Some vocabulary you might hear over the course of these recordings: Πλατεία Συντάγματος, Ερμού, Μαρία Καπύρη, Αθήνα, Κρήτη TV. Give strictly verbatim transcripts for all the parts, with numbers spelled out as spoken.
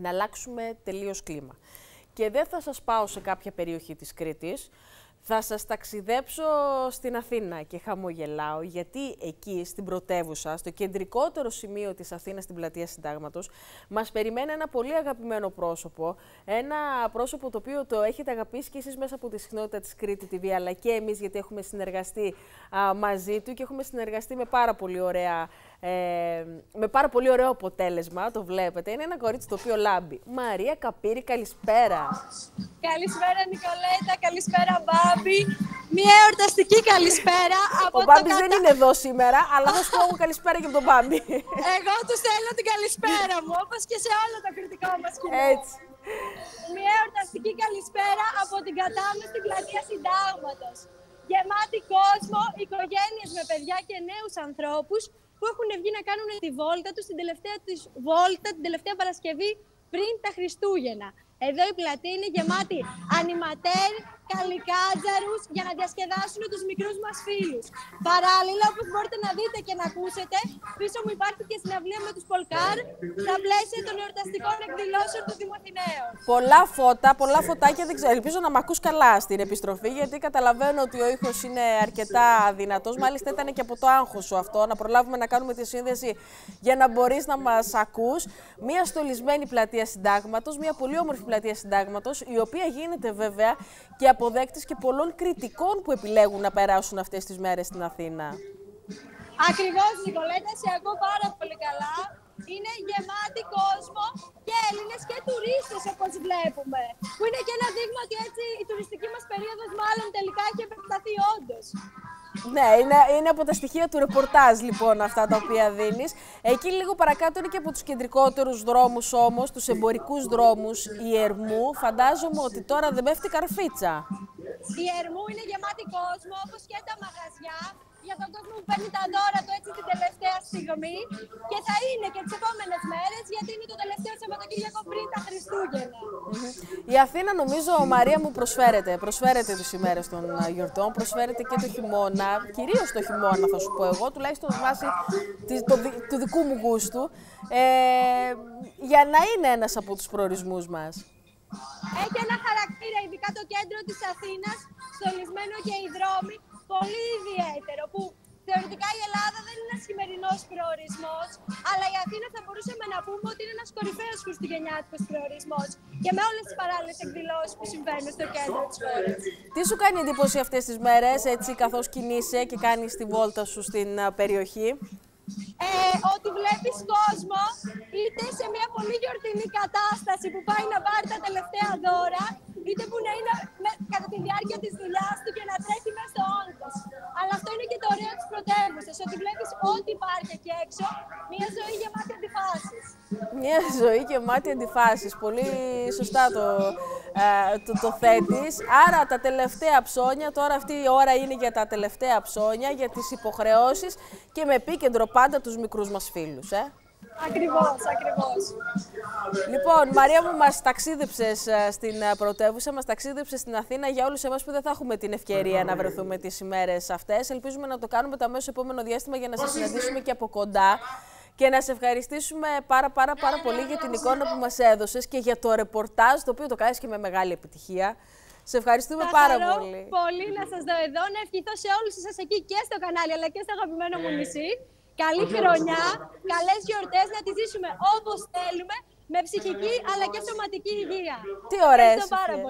να αλλάξουμε τελείως κλίμα. Και δεν θα σας πάω σε κάποια περιοχή της Κρήτης, θα σας ταξιδέψω στην Αθήνα και χαμογελάω, γιατί εκεί στην πρωτεύουσα, στο κεντρικότερο σημείο της Αθήνας, στην Πλατεία Συντάγματος, μας περιμένει ένα πολύ αγαπημένο πρόσωπο, ένα πρόσωπο το οποίο το έχετε αγαπήσει και εσείς μέσα από τη συχνότητα της Κρήτη τι βι, αλλά και εμείς, γιατί έχουμε συνεργαστεί α, μαζί του και έχουμε συνεργαστεί με πάρα πολύ ωραία Ε, με πάρα πολύ ωραίο αποτέλεσμα, το βλέπετε. Είναι ένα κορίτσι το οποίο λάμπει. Μαρία Καπύρη, καλησπέρα. Καλησπέρα Νικολέτα, καλησπέρα Μπάμπη. Μια εορταστική καλησπέρα. Από ο Μπάμπης κατα... δεν είναι εδώ σήμερα, αλλά θα σου πω καλησπέρα και από τον Μπάμπη. Εγώ του θέλω την καλησπέρα μου, όπως και σε όλο το κριτικό μας κοινό. Έτσι. Μια εορταστική καλησπέρα από την Κατάμε στην Πλατεία Συντάγματος. Γεμάτη κόσμο, οικογένειες με παιδιά και νέους ανθρώπους που έχουν βγει να κάνουν τη βόλτα τους, την τελευταία τους βόλτα, την τελευταία Παρασκευή πριν τα Χριστούγεννα. Εδώ η πλατεία είναι γεμάτη ανιματέρ, καλικάτζαρους για να διασκεδάσουν τους μικρούς μας φίλους. Παράλληλα, όπως μπορείτε να δείτε και να ακούσετε, πίσω μου υπάρχει και συναυλία με τους Πολκάρ στα πλαίσια των εορταστικών εκδηλώσεων του Δημοθηναίων. Πολλά φώτα, πολλά φωτάκια, δεν ξέρω, ελπίζω να μ' ακούς καλά στην επιστροφή, γιατί καταλαβαίνω ότι ο ήχος είναι αρκετά δυνατός. Μάλιστα ήταν και από το άγχος σου αυτό, να προλάβουμε να κάνουμε τη σύνδεση για να μπορείς να μας ακούς. Μία στολισμένη πλατεία Συντάγματος, μία πολύ όμορφη πλατεία Συντάγματος, η οποία γίνεται βέβαια και αποδέκτης και πολλών κριτικών που επιλέγουν να περάσουν αυτές τις μέρες στην Αθήνα. Ακριβώς, Νικολέτα, σε ακούω πάρα πολύ καλά. Είναι γεμάτη κόσμο και Έλληνες και τουρίστες, όπως βλέπουμε. Που είναι και ένα δείγμα ότι έτσι η τουριστική μας περίοδος μάλλον τελικά έχει επεκταθεί όντως. Ναι, είναι, είναι από τα στοιχεία του ρεπορτάζ λοιπόν αυτά τα οποία δίνεις. Εκεί λίγο παρακάτω είναι και από τους κεντρικότερους δρόμους όμως, τους εμπορικούς δρόμους, η Ερμού. Φαντάζομαι ότι τώρα δεν πέφτει καρφίτσα. Η Ερμού είναι γεμάτη κόσμο, όπως και τα μαγαζιά, για τον κόσμο που παίρνει τα δώρα του έτσι την τελευταία στιγμή και θα είναι και τις επόμενες μέρες, γιατί είναι το τελευταίο Σαββατοκύριακο πριν τα Χριστούγεννα. Η Αθήνα, νομίζω, Μαρία μου, προσφέρεται. Προσφέρεται τις ημέρες των γιορτών, προσφέρεται και το χειμώνα, κυρίως το χειμώνα θα σου πω εγώ, τουλάχιστον βάσει του δικού μου γούστου, ε, για να είναι ένας από τους προορισμούς μας. Έχει ένα χαρακτήρα, ειδικά το κέντρο της Αθήνας, στολισμένο και οι δρόμοι, πολύ ιδιαίτερο, που θεωρητικά η Ελλάδα δεν είναι ένας χειμερινός προορισμός, αλλά η Αθήνα θα μπορούσαμε να πούμε ότι είναι ένας κορυφαίος χριστουγεννιάτικος προορισμός και με όλες τις παράλληλες εκδηλώσεις που συμβαίνουν στο κέντρο της χώρας. Τι σου κάνει εντύπωση αυτές τις μέρες, έτσι καθώς κινείσαι και κάνεις τη βόλτα σου στην περιοχή? Ε, ότι βλέπεις κόσμο είτε σε μια πολύ γιορτινή κατάσταση που πάει να πάρει τα τελευταία δώρα, είτε που να είναι με, κατά τη διάρκεια της δουλειάς του και να τρέχει μέσα στο όντως. Αλλά αυτό είναι και το ωραίο της πρωτεύουσας, ότι βλέπεις ό,τι υπάρχει εκεί έξω, μια ζωή γεμάτη αντιφάσεις. Μια ζωή γεμάτη αντιφάσεις, πολύ σωστά το, ε, το, το θέτεις. Άρα τα τελευταία ψώνια, τώρα αυτή η ώρα είναι για τα τελευταία ψώνια, για τις υποχρεώσεις και με επίκεντρο πάντα τους μικρούς μας φίλους, ε. Ακριβώς, ακριβώς. Λοιπόν, Μαρία μου, μας ταξίδεψες στην πρωτεύουσα, μας ταξίδεψες στην Αθήνα. Για όλους εμάς που δεν θα έχουμε την ευκαιρία να βρεθούμε τις ημέρες αυτές, ελπίζουμε να το κάνουμε το αμέσως επόμενο διάστημα για να σας συναντήσουμε και από κοντά και να σε ευχαριστήσουμε πάρα πάρα πάρα πολύ για την εικόνα που μας έδωσες και για το ρεπορτάζ, το οποίο το κάνεις και με μεγάλη επιτυχία. Σε ευχαριστούμε θα πάρα πολύ. πολύ να σας δω εδώ, να ευχηθώ σε όλους εσάς εκεί και στο κανάλι, αλλά και στο αγαπημένο μου νησί. Καλή χρονιά, καλές γιορτές, να τη ζήσουμε όπως θέλουμε, με ψυχική αλλά και σωματική υγεία. Τι ωραίες ευχές.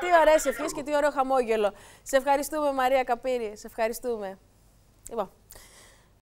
Τι ωραίες ευχές και τι ωραίο χαμόγελο. Σε ευχαριστούμε, Μαρία Καπύρη, σε ευχαριστούμε. Λοιπόν.